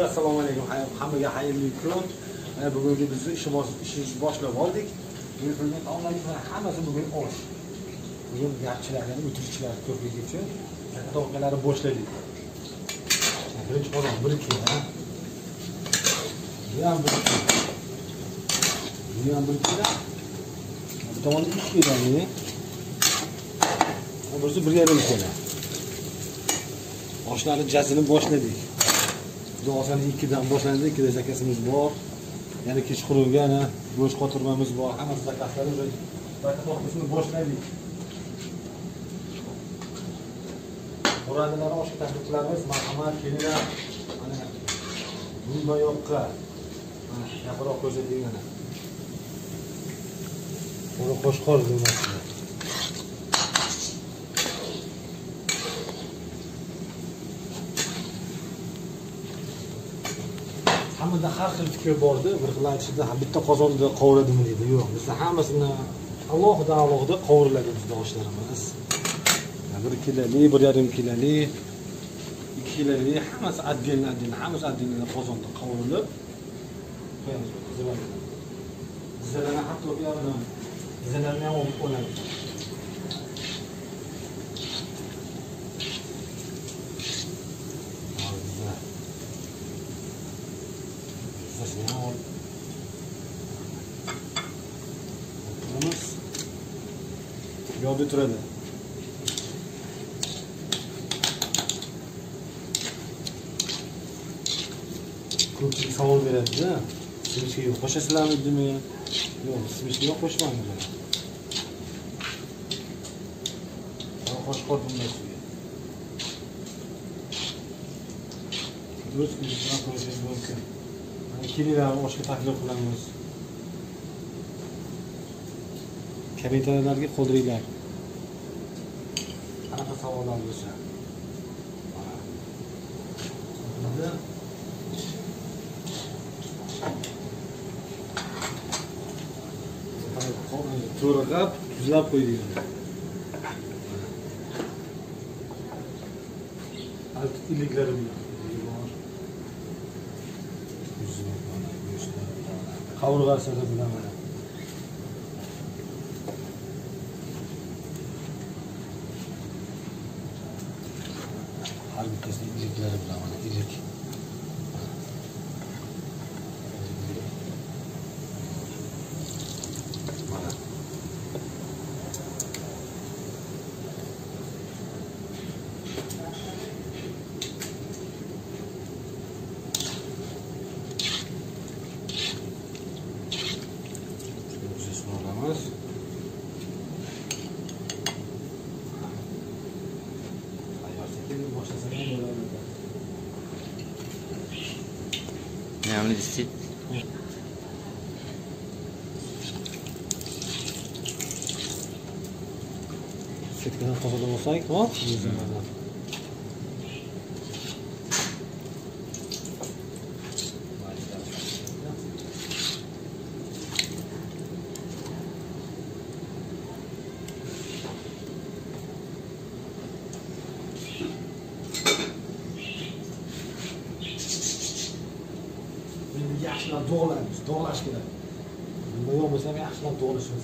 Assalomu alaykum, hammaga xayrli kun. Mana bugungi biz ishimizni boshlab oldik. Yurtimizning onlaynlari hammasi bugun osh. Bugun yaxshilarni o'tirishchilar ko'pligi uchun to'g'rilari boshladik. Birinchi qozon, birinchi ha. Bu ham birinchi. Bu tomonda 3 keladi. Bu birisi 1.5 keladi. Oshlarni jazini boshladik. Duosani 2dan boshlandi, 2 zakasimiz bor. Yana kechqurunga ana bo'sh qotirmamiz bor. Hammasi zakaslarni zakasini boshladik. Muradalar osh takliflarimiz, marhamat kelinglar. Mana bu yoqqa. Mana yaqinroq ko'rsating mana. Buni qo'shqor demaslar. Hamda har xil fikr bordi, bir xil aytishda bitta qozonda qovuradimi deydi. Yo'q, biz hammasini alohida qovuriladi bizda oshlarimiz. 1 kiloli, 1.5 kiloli, 2 kiloli, hammasi oddelni, hammasi oddelni qozonda qovurilib qo'yamiz. Zirani hatto bu yerdan zirani ham olib qo'yamiz. Yolda turadi. Ko'pchilik savol beradi-da. Simichkaga qo'shasizlarmi deymi? Yo'q, simichkaga qo'shmaymiz. Qo'shqor bunday suvga. Do'st bilan ko'rishingiz mumkin. Kelinglar, oshga taklif qilamiz. Kabitalarga qoldiringlar. Qanaqa savollar bo'lsa. Mana. To'rg'ab, tuzlab qo'ydik. Alt iliklari bor. Qovurg'asi bilan mana. İlikleri bile var, ilik. Sit. Sitkidan qozonda bo'lsak, xo'p, bizimizda. Doğulaş gider. Bunda yok mesela bir akşam doğulaşırız gider.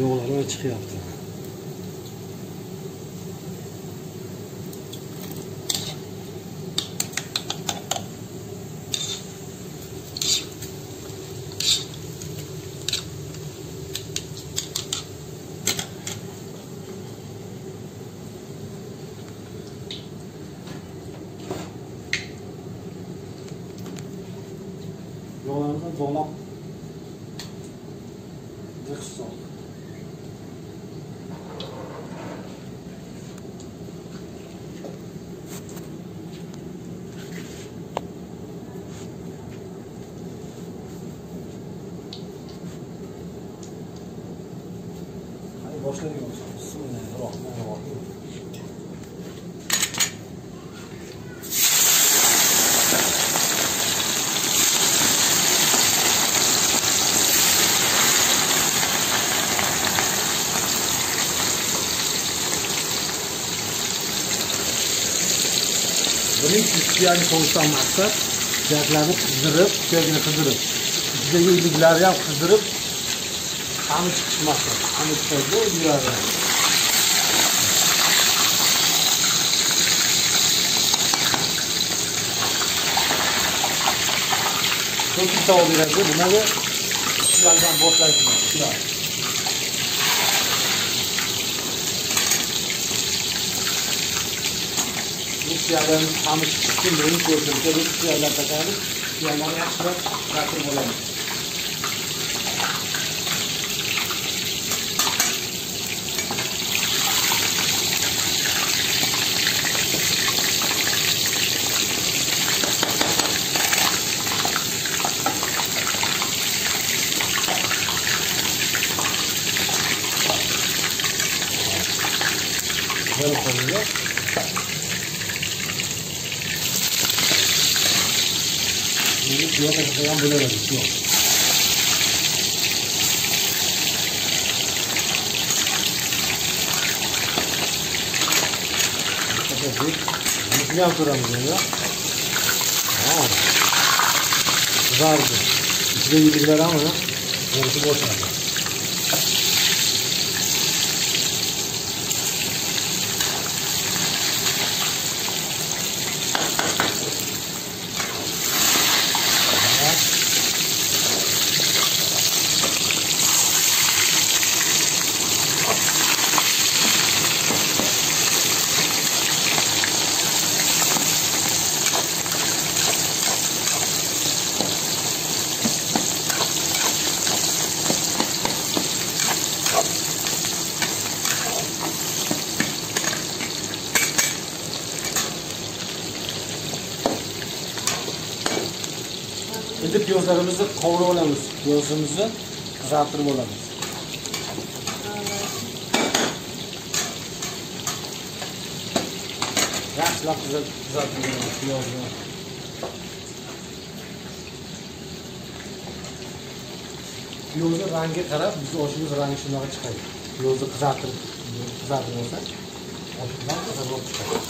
Yolları açık yaptı. Dolap dikson. Hayır, boşlayın olsun. Bismillahirrahmanirrahim. Benim istiyacı konuşan maksat cevaplarını kızdırıp, sevgini kızdırıp, bize iyi bilgileri yap kızdırıp kanı çıkışmakta. Kanı çıkışmakta bir arada. Çok iyi tavuk biraz da bunları birazdan botlarsınlar. Biraz. Siyahlarımız hamur çıksın, benim gördüğümde bu siyahlar takarız, siyahları yakışırak bırakırım olalım. Böyle koyuyor. Yo creo que se van a volver a la ne yapıyoruz ya? Vardı. İçine yediler ama yarısı boş vardı. Şimdi piyozlarımızı kavura olamız, piyozumuzu kızartırma olamız. Yaşla kızartma olamız piyozunu. Piyozun rengi taraf, biz hoşumuz rengi şunlara çıkıyor. Piyozu kızartma olsa, hoşumdan kızartma çıkıyor.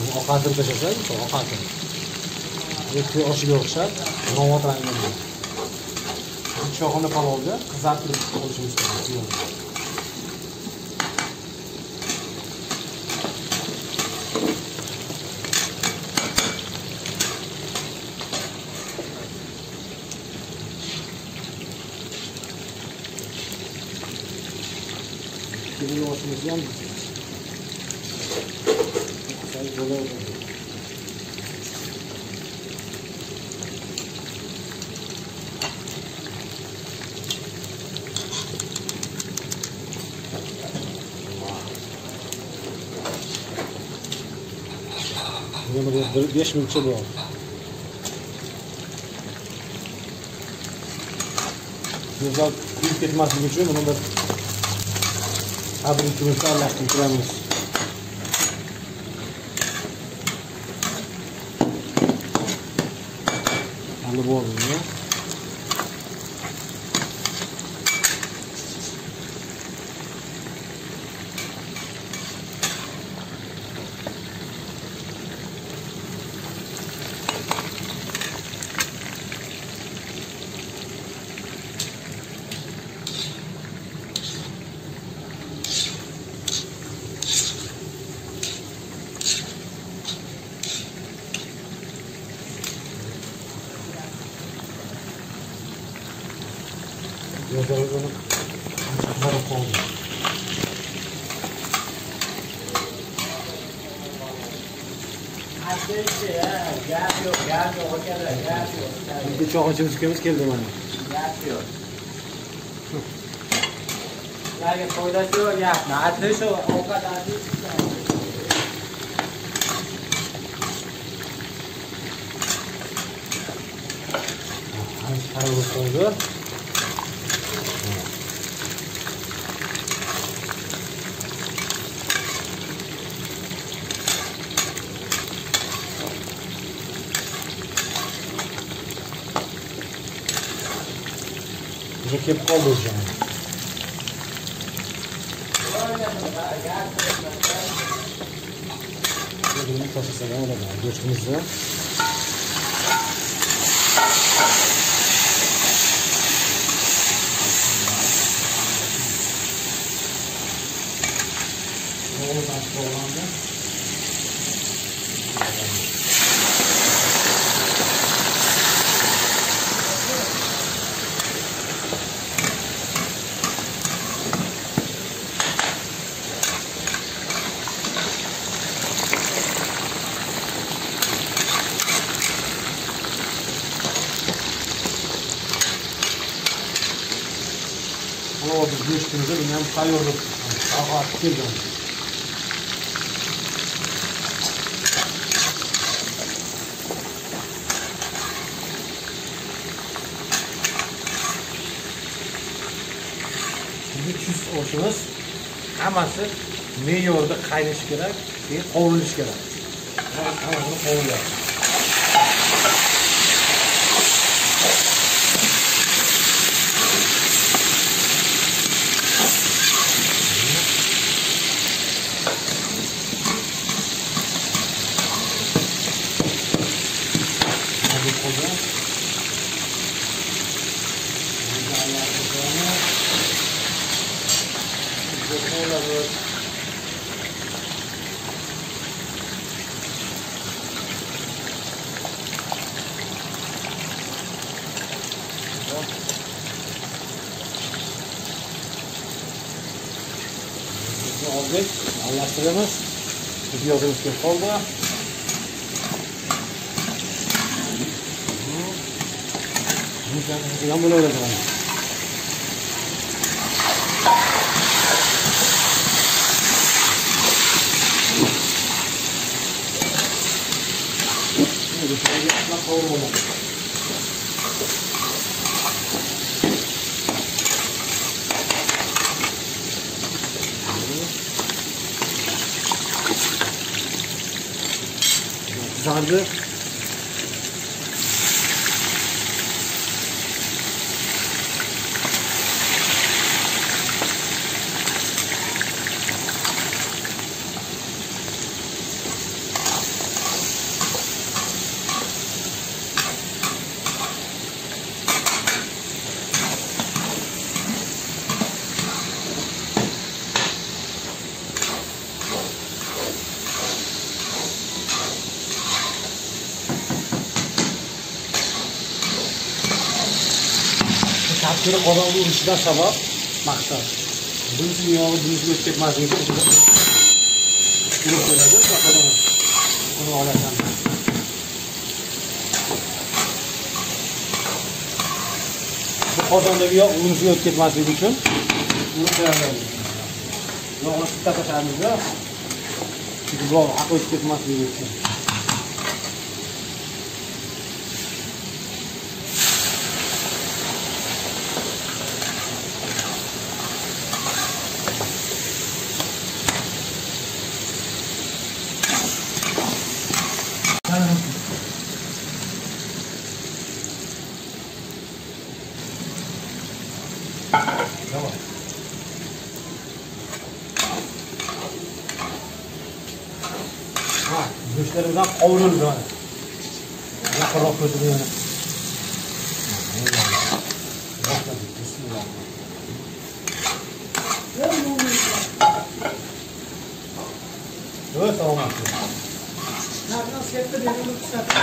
Yani okandırı kaçırsa, okandırı. Yeti aşıya okşar, namat renginde. Çakını palavda kızartırız, oluşumuz gerekiyor. Şimdi aşımız yandı. Sayı dolu oldu. Bunu da 5 minutça doğal. Güzel büyük etmezlik için bunu da abone kümürtlerle kümürtlerimiz. Alı bu olayım ya. Yozlarımızın hamçakları koydu. Şimdi çok açımız ülkemiz geldi bana. Yapıyor. Yani koydaşıyor yapma. Atlışıyor o kadar değil. Hamçakları koydu. Уже кепка лучше. Bunu birkaç saniye olarak geçtiğimizde geçtiğimizde bilmem kayıyorduk. Artık bir dönüş. O'timiz hammasi me'yorda qaynashi kerak, keyin qovurilishi kerak. Hammasini qovuryapmiz. Anlaştırıyoruz. Gidiyoruz bir kolda. Buradan bunu öğrenelim. Şimdi şöyle bir atla kavurmalı. Kızardı. Şöyle kodalı uğruşudan sabah maksat. Bunun yağlı, bunun ötecek malzemeyi şöyle koyarız. Bakalım bunu alacağım. Bu kodanda bir yağ, bunun ötecek malzemeyi için bunu koyarız. Yağlı takacağımız da bu yağlı ötecek malzemeyi için. Göçlerimizden kavruldu. Yakala közünü. Böyle tamam artık. Nasıl yaptı? Nasıl yaptı?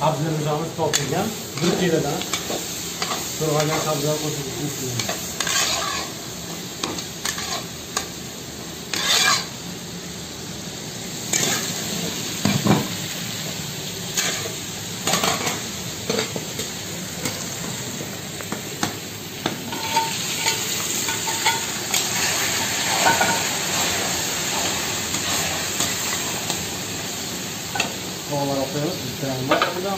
Sabzlarımız toplayacağım. Bir kere daha. Sorganlar sabzları koyduk. baktığınız mükemmel burada.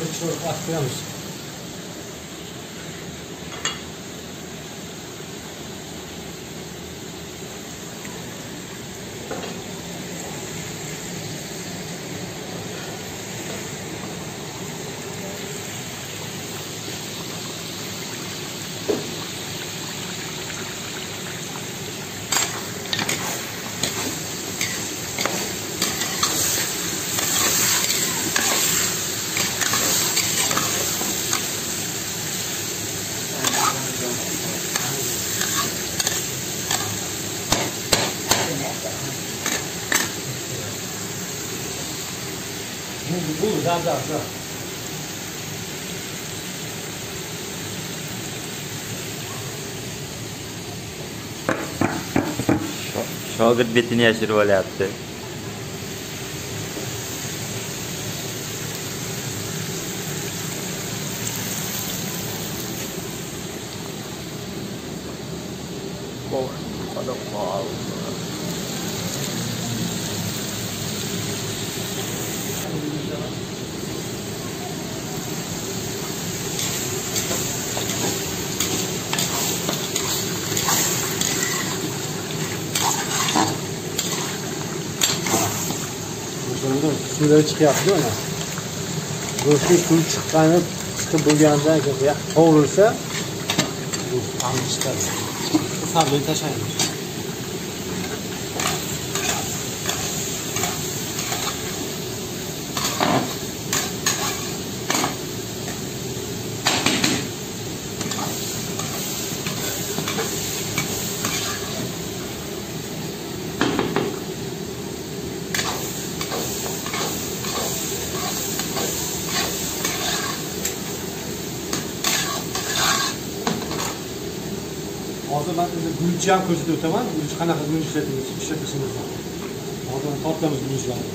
Burada çok atlıyormuş. Daha. Şogird betini yashirib olyapti. Suvlar chiqyapti mana. Go'shtning suvi chiqib bo'lgandan keyin to'g'rilsa, go'sht ham chiqadi. Sabun tashlaymiz. Gülçe ham ko'rsatib o'taman. Gulch qanaqa gulch ishlatishimiz bor. Hozir tortamiz gulchlarni.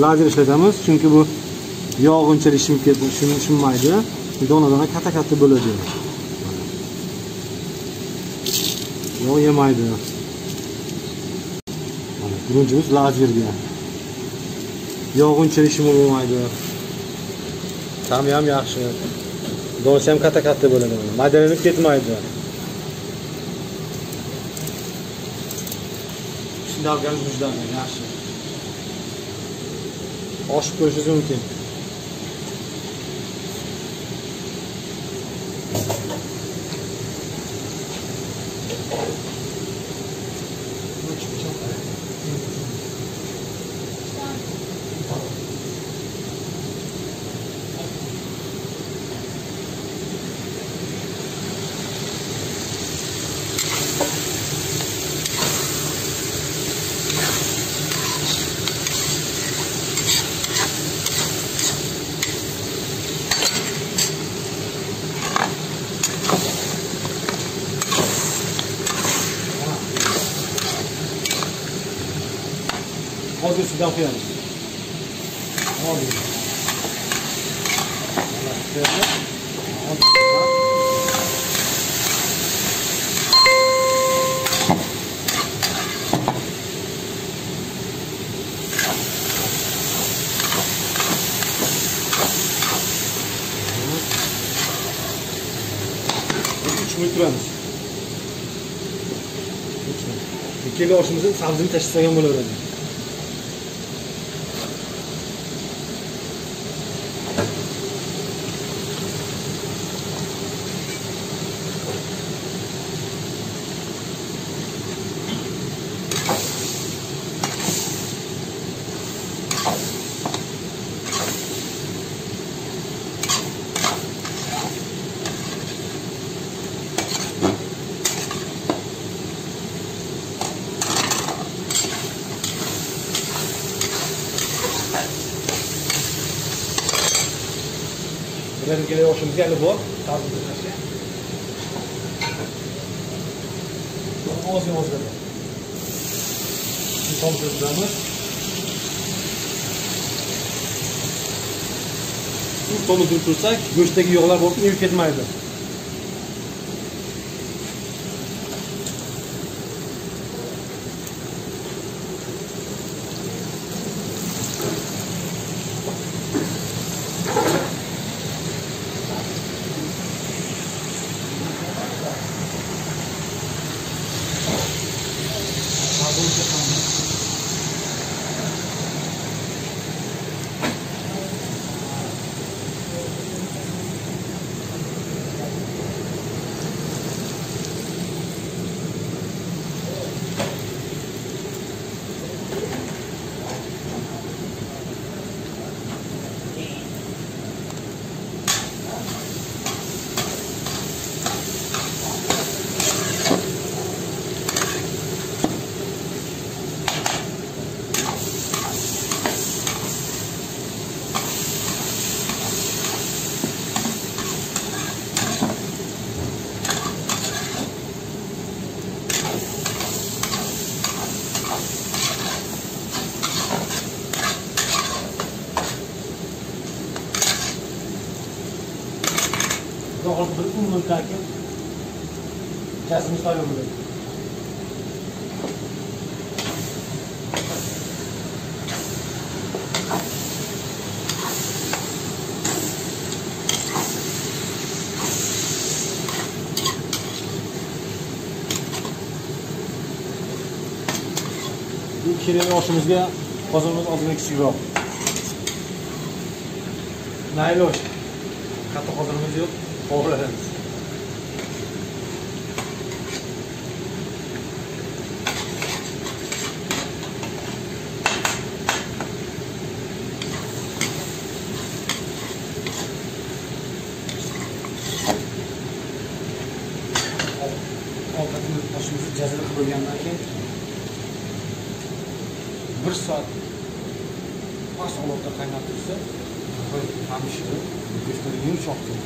Lazer ishlatamiz, chunki bu yog' unchalik shimmaydi. Dona-dona katta-katta bo'ladi. Yog' yemaydi. Mana guruchimiz lazerga. Yog' unchalik shim bo'lmaydi. Ta'mi ham yaxshi. Donasi ham katta-katta bo'ladi. Maydalanib ketmaydi. Davgan guzdan yaxshi. Oshib ko'rishingiz mumkin. Hozir sudan qo'yamiz. 3 turamiz. Ikkala oshimizdan sabzini tashlasak ham bo'laveradi. Birazdan kelib oshimizga hali bor, sabzini tashlab. Ozgina. Sabzini tozalamiz. Bu tomuzni tursak, go'shtdagi yog'lar bo'lib yeyib ketmaydi. Doğru bir umut takip kesmiş tabii bunu. Bu kireli oşumuzga qozonimiz ozgina kichikroq. Naylosh. Katta qozonimiz yo'q. O'g'rilamiz. Ovqatimiz boshimizni jazirib qo'ygandan keyin 1 soat past olovda qaynatib tursa, qamishini go'shtini yumshoq qiladi.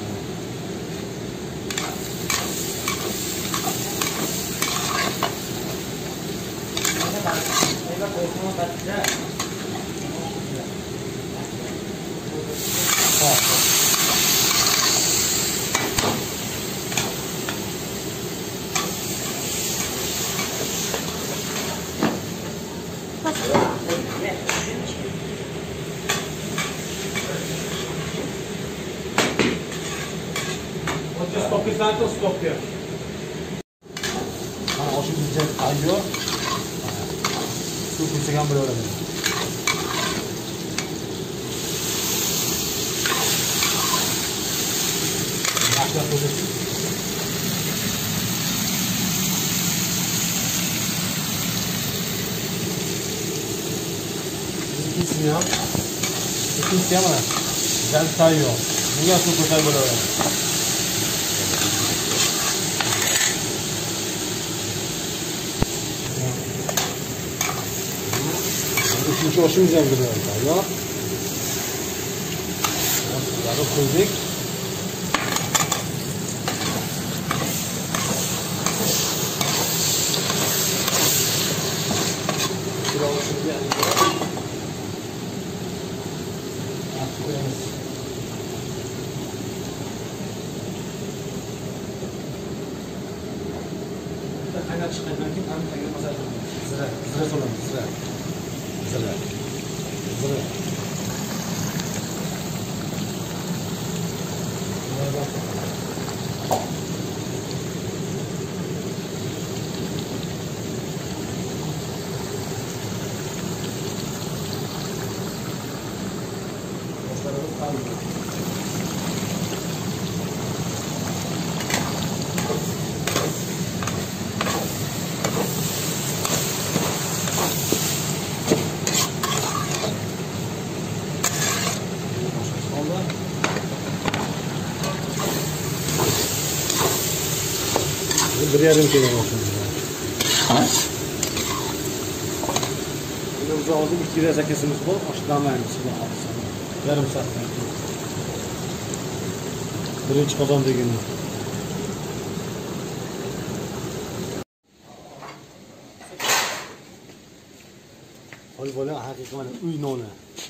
Tanto scoppia. Ana oshimizga tayyor. Suv ketgan bo'laveradi. Yaxshilab qo'yib. Ikkinchisi ham mana jal tayyor. Bunga suv ketgan bo'laveradi. Oshimiz ham bo'ldi. Tayyor. Oshlarni qo'ydik. Biroq shunga einer Schrittmann geht an, fängt was an. Zirr, zirr, zirr, zirr, zirr, zirr. Bir yarım kilo olsun. Biz bu zavallı bir kilo zekesimiz var. Aşılamayalım size alsana. Yarım saat bekliyor. Birinci kazandığı günü. Hayvanlar hakikaten uy nona.